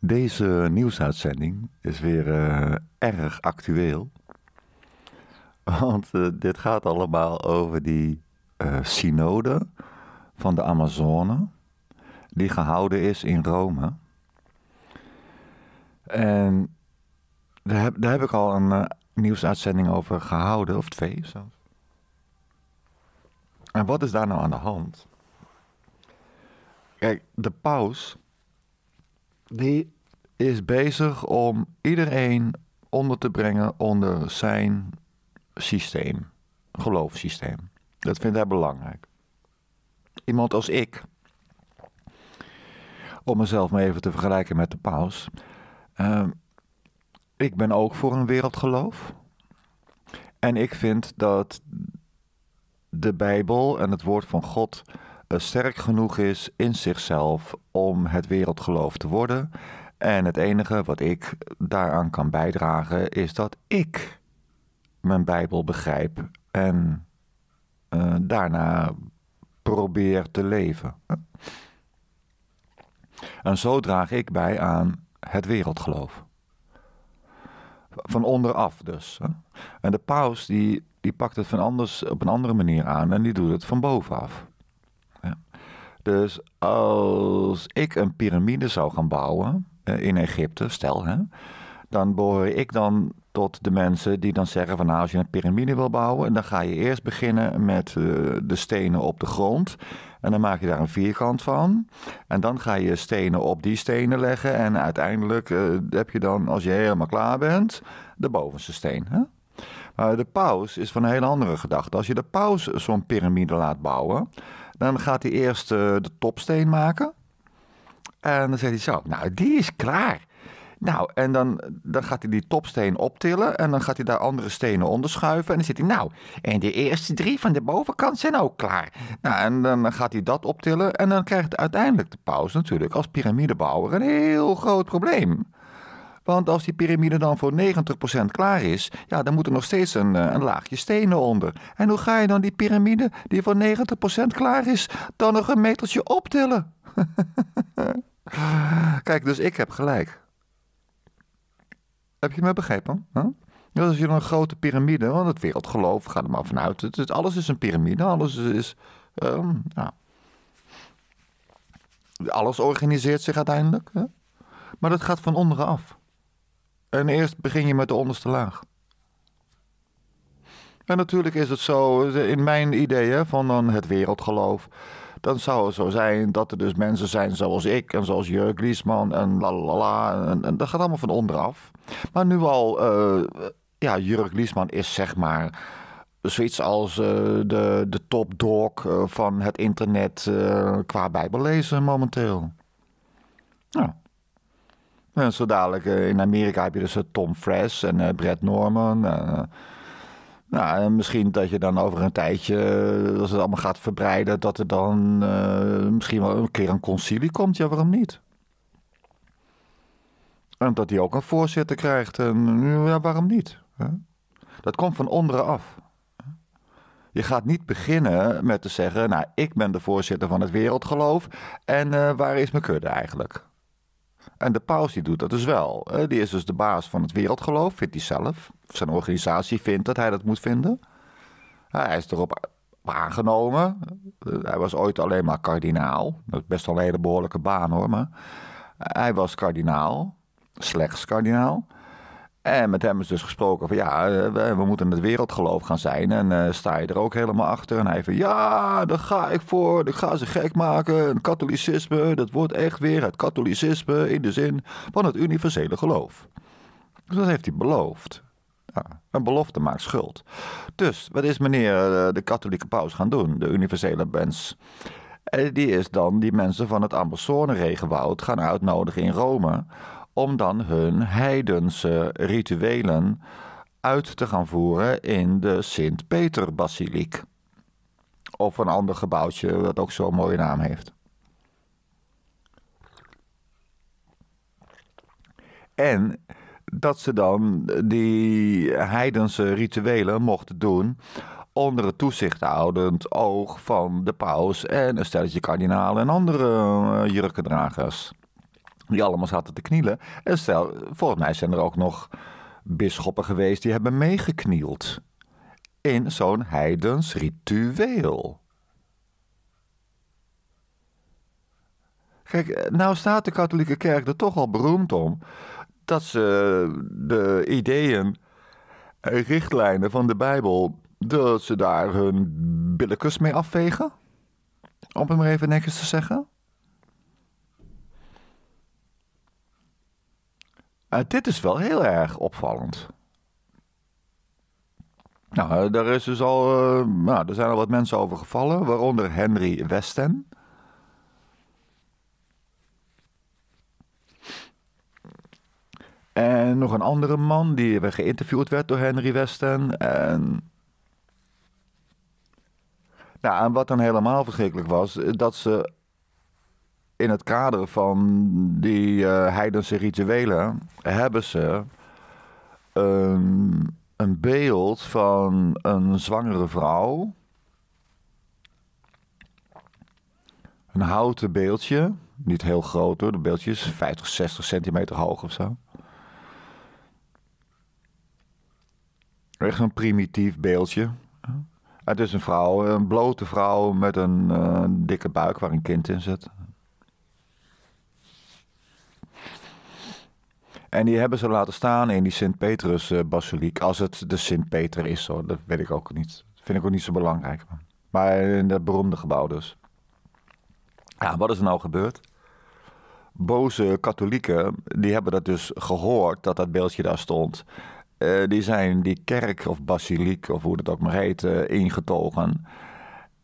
Deze nieuwsuitzending is weer erg actueel. Want dit gaat allemaal over die synode van de Amazone, die gehouden is in Rome. En daar heb ik al een nieuwsuitzending over gehouden, of twee zelfs. En wat is daar nou aan de hand? Kijk, de paus, die is bezig om iedereen onder te brengen onder zijn systeem, geloofssysteem. Dat vindt hij belangrijk. Iemand als ik, om mezelf maar even te vergelijken met de paus. Ik ben ook voor een wereldgeloof. En ik vind dat de Bijbel en het woord van God sterk genoeg is in zichzelf om het wereldgeloof te worden. En het enige wat ik daaraan kan bijdragen is dat ik mijn Bijbel begrijp en daarna probeer te leven. En zo draag ik bij aan het wereldgeloof. Van onderaf dus. En de paus die pakt het van anders op een andere manier aan en die doet het van bovenaf. Dus als ik een piramide zou gaan bouwen in Egypte, stel, dan behoor ik dan tot de mensen die dan zeggen van nou, als je een piramide wil bouwen, dan ga je eerst beginnen met de stenen op de grond. En dan maak je daar een vierkant van. En dan ga je stenen op die stenen leggen. En uiteindelijk heb je dan, als je helemaal klaar bent, de bovenste steen. Maar de paus is van een hele andere gedachte. Als je de paus zo'n piramide laat bouwen, dan gaat hij eerst de topsteen maken. En dan zegt hij zo, nou, die is klaar. Nou, en dan gaat hij die topsteen optillen en dan gaat hij daar andere stenen onderschuiven. En dan zit hij, nou, en de eerste drie van de bovenkant zijn ook klaar. Nou, en dan gaat hij dat optillen en dan krijgt uiteindelijk de paus natuurlijk als piramidebouwer een heel groot probleem. Want als die piramide dan voor 90% klaar is, ja, dan moet er nog steeds een laagje stenen onder. En hoe ga je dan die piramide die voor 90% klaar is, dan nog een metertje optillen? Kijk, dus ik heb gelijk. Heb je me begrepen? Huh? Dat is hier een grote piramide, want het wereldgeloof gaat er maar vanuit. Alles is een piramide, alles is... ja. Alles organiseert zich uiteindelijk. Hè? Maar dat gaat van onderen af. En eerst begin je met de onderste laag. En natuurlijk is het zo, in mijn ideeën van dan het wereldgeloof, dan zou het zo zijn dat er dus mensen zijn zoals ik en zoals Jörg Glismann en lalala. En dat gaat allemaal van onderaf. Maar nu al, ja, Jörg Glismann is zeg maar zoiets als de top dog van het internet qua bijbellezen momenteel. Ja. En zo dadelijk in Amerika heb je dus Tom Fresh en Brett Norman. Nou, misschien dat je dan over een tijdje, als het allemaal gaat verbreiden, dat er dan misschien wel een keer een concilie komt. Ja, waarom niet? En dat die ook een voorzitter krijgt. Ja, waarom niet? Dat komt van onderen af. Je gaat niet beginnen met te zeggen, nou, ik ben de voorzitter van het wereldgeloof en waar is mijn kudde eigenlijk? En de paus die doet dat dus wel. Die is dus de baas van het wereldgeloof, vindt hij zelf. Zijn organisatie vindt dat hij dat moet vinden. Hij is erop aangenomen. Hij was ooit alleen maar kardinaal. Dat is best wel een hele behoorlijke baan hoor. Maar hij was kardinaal. Slechts kardinaal. En met hem is dus gesproken van ja, we moeten het wereldgeloof gaan zijn. En sta je er ook helemaal achter? En hij van ja, daar ga ik voor. Ik ga ze gek maken. En katholicisme, dat wordt echt weer het katholicisme in de zin van het universele geloof. Dus dat heeft hij beloofd. Ja, een belofte maakt schuld. Dus wat is meneer de katholieke paus gaan doen? De universele mens. Die is dan die mensen van het Amazone-regenwoud gaan uitnodigen in Rome, om dan hun heidense rituelen uit te gaan voeren in de Sint-Pieterbasiliek. Of een ander gebouwtje dat ook zo'n mooie naam heeft. En dat ze dan die heidense rituelen mochten doen onder het toezichthoudend oog van de paus en een stelletje kardinalen en andere jurkendragers. die allemaal zaten te knielen. En stel, volgens mij zijn er ook nog bisschoppen geweest die hebben meegeknield in zo'n heidens ritueel. Kijk, nou staat de katholieke kerk er toch al beroemd om dat ze de ideeën en richtlijnen van de Bijbel, dat ze daar hun billetjes mee afvegen, om het maar even netjes te zeggen. Dit is wel heel erg opvallend. Nou, daar is dus al, er zijn al wat mensen over gevallen, waaronder Henry Weston. En nog een andere man die geïnterviewd werd door Henry Weston. En nou, en wat dan helemaal verschrikkelijk was, dat ze in het kader van die heidense rituelen hebben ze een beeld van een zwangere vrouw. Een houten beeldje, niet heel groot hoor, de beeldje is 50, 60 centimeter hoog of zo. Echt een primitief beeldje. Het is een vrouw, een blote vrouw met een dikke buik waar een kind in zit. En die hebben ze laten staan in die Sint-Pieterbasiliek. Als het de Sint-Peter is, hoor. Dat weet ik ook niet. Dat vind ik ook niet zo belangrijk. Maar in dat beroemde gebouw dus. Ja, wat is er nou gebeurd? Boze katholieken, die hebben dat dus gehoord, dat dat beeldje daar stond. Die zijn die kerk of basiliek, of hoe dat ook maar heet, ingetogen.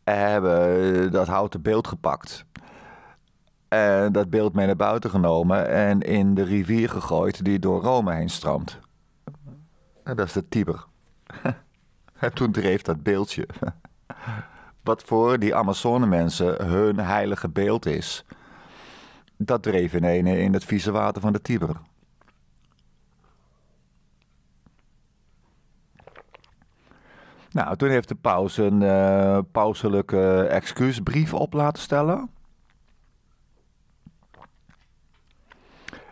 En hebben dat houten beeld gepakt. En dat beeld mee naar buiten genomen en in de rivier gegooid die door Rome heen stroomt. En dat is de Tiber. En toen dreef dat beeldje. Wat voor die Amazonemensen hun heilige beeld is. Dat dreef in het vieze water van de Tiber. Nou, toen heeft de paus een pauselijke excuusbrief op laten stellen.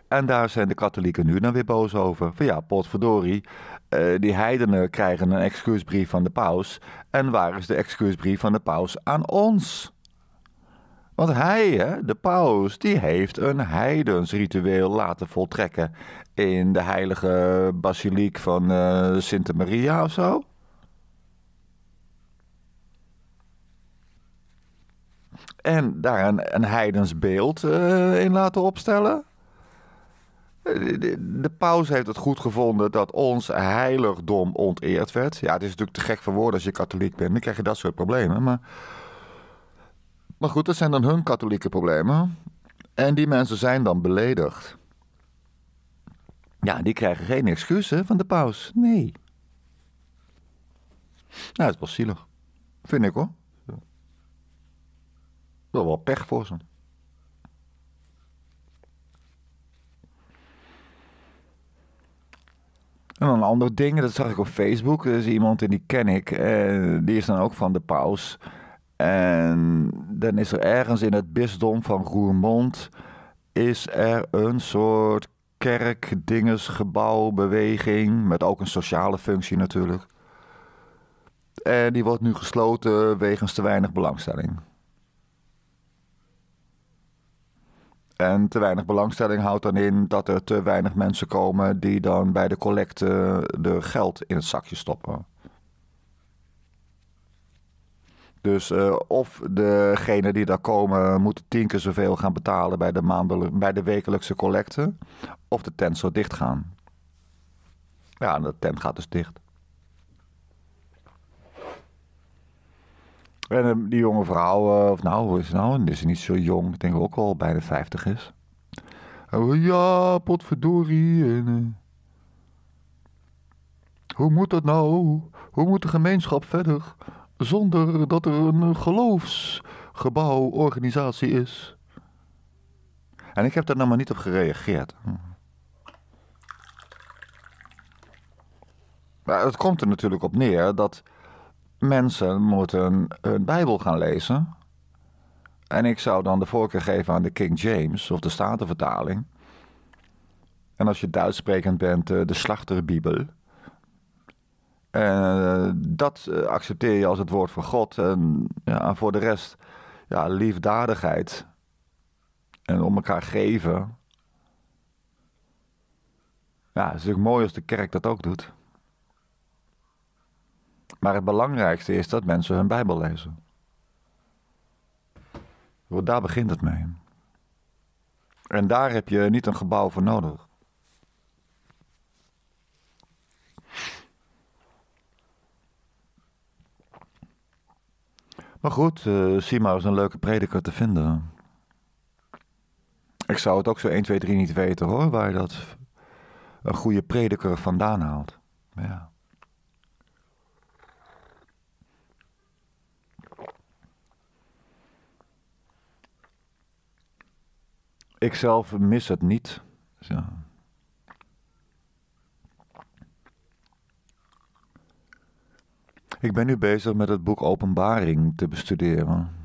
En daar zijn de katholieken nu dan weer boos over. Van ja, potverdorie, die heidenen krijgen een excuusbrief van de paus. En waar is de excuusbrief van de paus aan ons? Want hij, de paus, die heeft een heidensritueel laten voltrekken in de heilige basiliek van Sint Maria of zo. En daar een heidens beeld in laten opstellen. De paus heeft het goed gevonden dat ons heiligdom onteerd werd. Ja, het is natuurlijk te gek voor woorden als je katholiek bent. Dan krijg je dat soort problemen. Maar goed, dat zijn dan hun katholieke problemen. En die mensen zijn dan beledigd. Ja, die krijgen geen excuses van de paus. Nee. Nou, het was zielig. Vind ik hoor. Dat wel pech voor ze. En dan een ander ding, dat zag ik op Facebook. Er is iemand en die ken ik. Die is dan ook van de paus. En dan is er ergens in het bisdom van Roermond is er een soort kerkdingesgebouwbeweging. Met ook een sociale functie natuurlijk. En die wordt nu gesloten wegens te weinig belangstelling. En te weinig belangstelling houdt dan in dat er te weinig mensen komen die dan bij de collecte de geld in het zakje stoppen. Dus of degenen die daar komen moeten 10 keer zoveel gaan betalen bij de wekelijkse collecte, of de tent zou dichtgaan. Ja, de tent gaat dus dicht. En die jonge vrouw, of nou, hoe is het nou? Is ze niet zo jong? Ik denk ook al bijna 50 is. Ja, potverdorie. Hoe moet dat nou? Hoe moet de gemeenschap verder zonder dat er een geloofsgebouworganisatie is? En ik heb daar nou maar niet op gereageerd. Maar het komt er natuurlijk op neer dat mensen moeten hun Bijbel gaan lezen. En ik zou dan de voorkeur geven aan de King James of de Statenvertaling. En als je Duits sprekend bent, de Slachterbibel. Dat accepteer je als het woord van God. En ja, voor de rest, ja, liefdadigheid. En om elkaar geven. Ja, het is natuurlijk mooi als de kerk dat ook doet. Maar het belangrijkste is dat mensen hun Bijbel lezen. Want daar begint het mee. En daar heb je niet een gebouw voor nodig. Maar goed, Sima is een leuke prediker te vinden. Ik zou het ook zo 1, 2, 3 niet weten hoor, waar je dat een goede prediker vandaan haalt. Ja. Ik zelf mis het niet. Zo. Ik ben nu bezig met het boek Openbaring te bestuderen.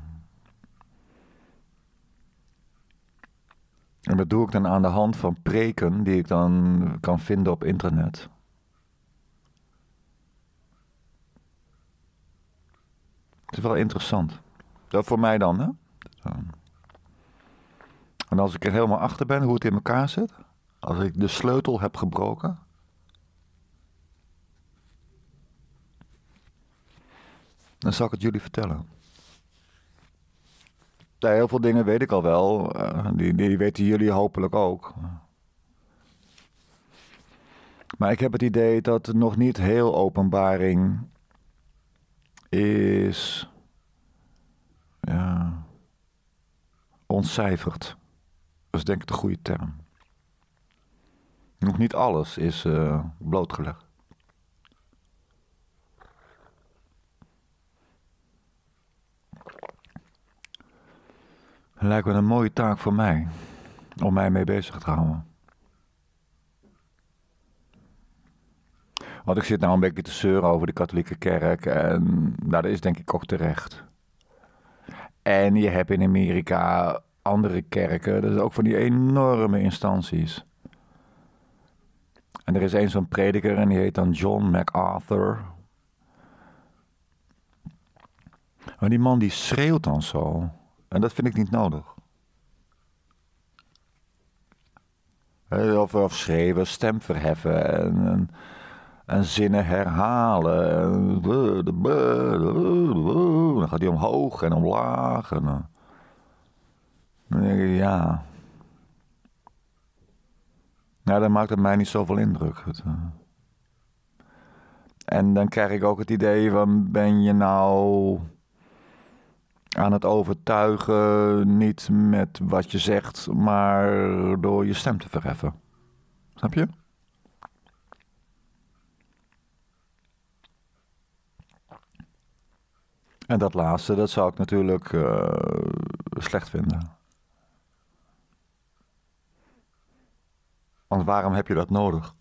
En dat doe ik dan aan de hand van preken die ik dan kan vinden op internet. Het is wel interessant. Dat voor mij dan, hè? Zo. En als ik er helemaal achter ben hoe het in elkaar zit, als ik de sleutel heb gebroken, dan zal ik het jullie vertellen. Ja, heel veel dingen weet ik al wel, die weten jullie hopelijk ook. Maar ik heb het idee dat het nog niet heel Openbaring is, ja, ontcijferd. Dat is denk ik de goede term. Nog niet alles is blootgelegd. Lijkt me een mooie taak voor mij. Om mij mee bezig te houden. Want ik zit nou een beetje te zeuren over de katholieke kerk. En nou, dat is denk ik ook terecht. En je hebt in Amerika andere kerken, dat is ook van die enorme instanties. En er is één zo'n prediker en die heet dan John MacArthur. Maar die man die schreeuwt dan zo. En dat vind ik niet nodig. Of schreeuwen, stem verheffen en zinnen herhalen. En dan gaat hij omhoog en omlaag en ja. Nou, dan maakt het mij niet zoveel indruk. En dan krijg ik ook het idee van, ben je nou aan het overtuigen, niet met wat je zegt, maar door je stem te verheffen. Snap je? En dat laatste, dat zou ik natuurlijk slecht vinden. Want waarom heb je dat nodig?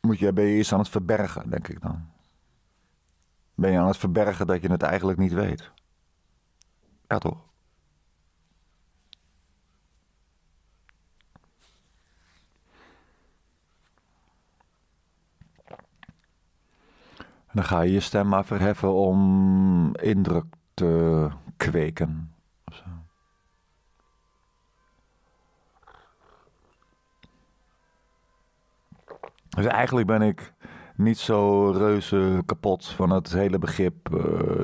Ben je iets aan het verbergen, denk ik dan. Ben je aan het verbergen dat je het eigenlijk niet weet? Ja, toch? En dan ga je je stem maar verheffen om indruk te kweken. Ofzo. Dus eigenlijk ben ik niet zo reuze kapot van het hele begrip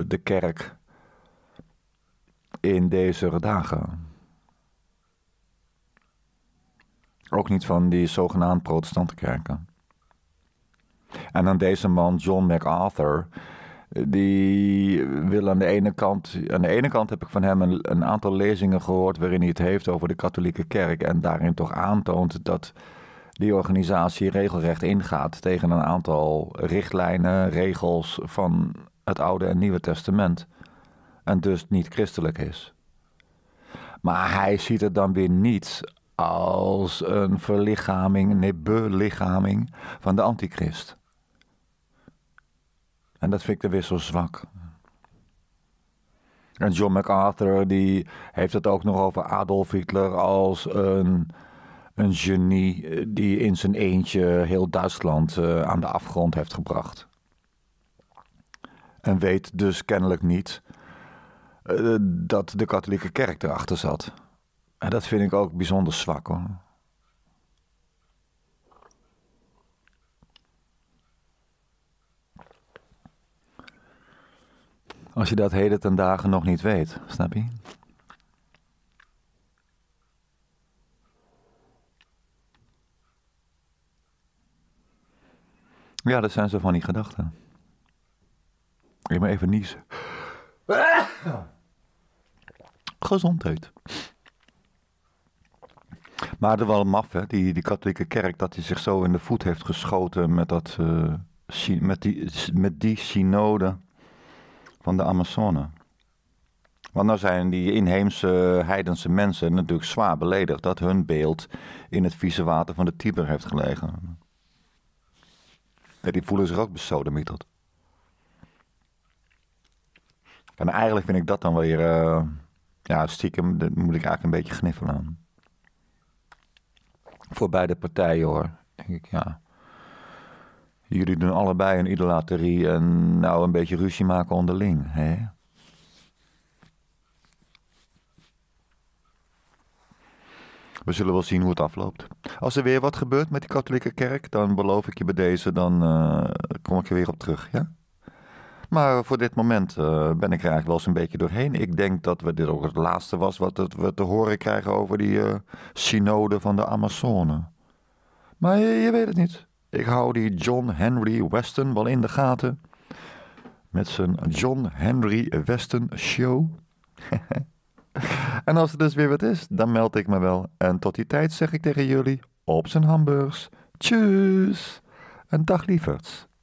de kerk in deze dagen. Ook niet van die zogenaamd protestante kerken. En dan deze man, John MacArthur, die wil aan de ene kant... Aan de ene kant heb ik van hem een aantal lezingen gehoord waarin hij het heeft over de katholieke kerk. En daarin toch aantoont dat die organisatie regelrecht ingaat tegen een aantal richtlijnen, regels van het Oude en Nieuwe Testament. En dus niet christelijk is. Maar hij ziet het dan weer niet als een verlichaming, belichaming van de antichrist. En dat vind ik er weer zo zwak. En John MacArthur die heeft het ook nog over Adolf Hitler als een genie die in zijn eentje heel Duitsland aan de afgrond heeft gebracht. En weet dus kennelijk niet dat de katholieke kerk erachter zat. En dat vind ik ook bijzonder zwak, hoor. Als je dat heden ten dagen nog niet weet, snap je? Ja, dat zijn zo van die gedachten. Ik moet even niezen. Gezondheid. Maar dat is wel maf, hè? Die katholieke kerk, dat hij zich zo in de voet heeft geschoten met die synode van de Amazone. Want nou zijn die inheemse heidense mensen natuurlijk zwaar beledigd dat hun beeld in het vieze water van de Tiber heeft gelegen. En die voelen zich ook besodemieteld. En eigenlijk vind ik dat dan weer, ja, stiekem, daar moet ik eigenlijk een beetje gniffelen aan. Voor beide partijen, hoor, denk ik, ja. Jullie doen allebei een idolaterie en nou een beetje ruzie maken onderling, hè? We zullen wel zien hoe het afloopt. Als er weer wat gebeurt met die katholieke kerk, dan beloof ik je bij deze, dan kom ik er weer op terug, ja? Maar voor dit moment ben ik er eigenlijk wel eens een beetje doorheen. Ik denk dat dit ook het laatste was wat we te horen krijgen over die synode van de Amazone. Maar je weet het niet. Ik hou die John Henry Weston wel in de gaten. Met zijn John Henry Weston show. En als er dus weer wat is, dan meld ik me wel. En tot die tijd zeg ik tegen jullie, op zijn hamburgers. Tjus. En dag lieverds.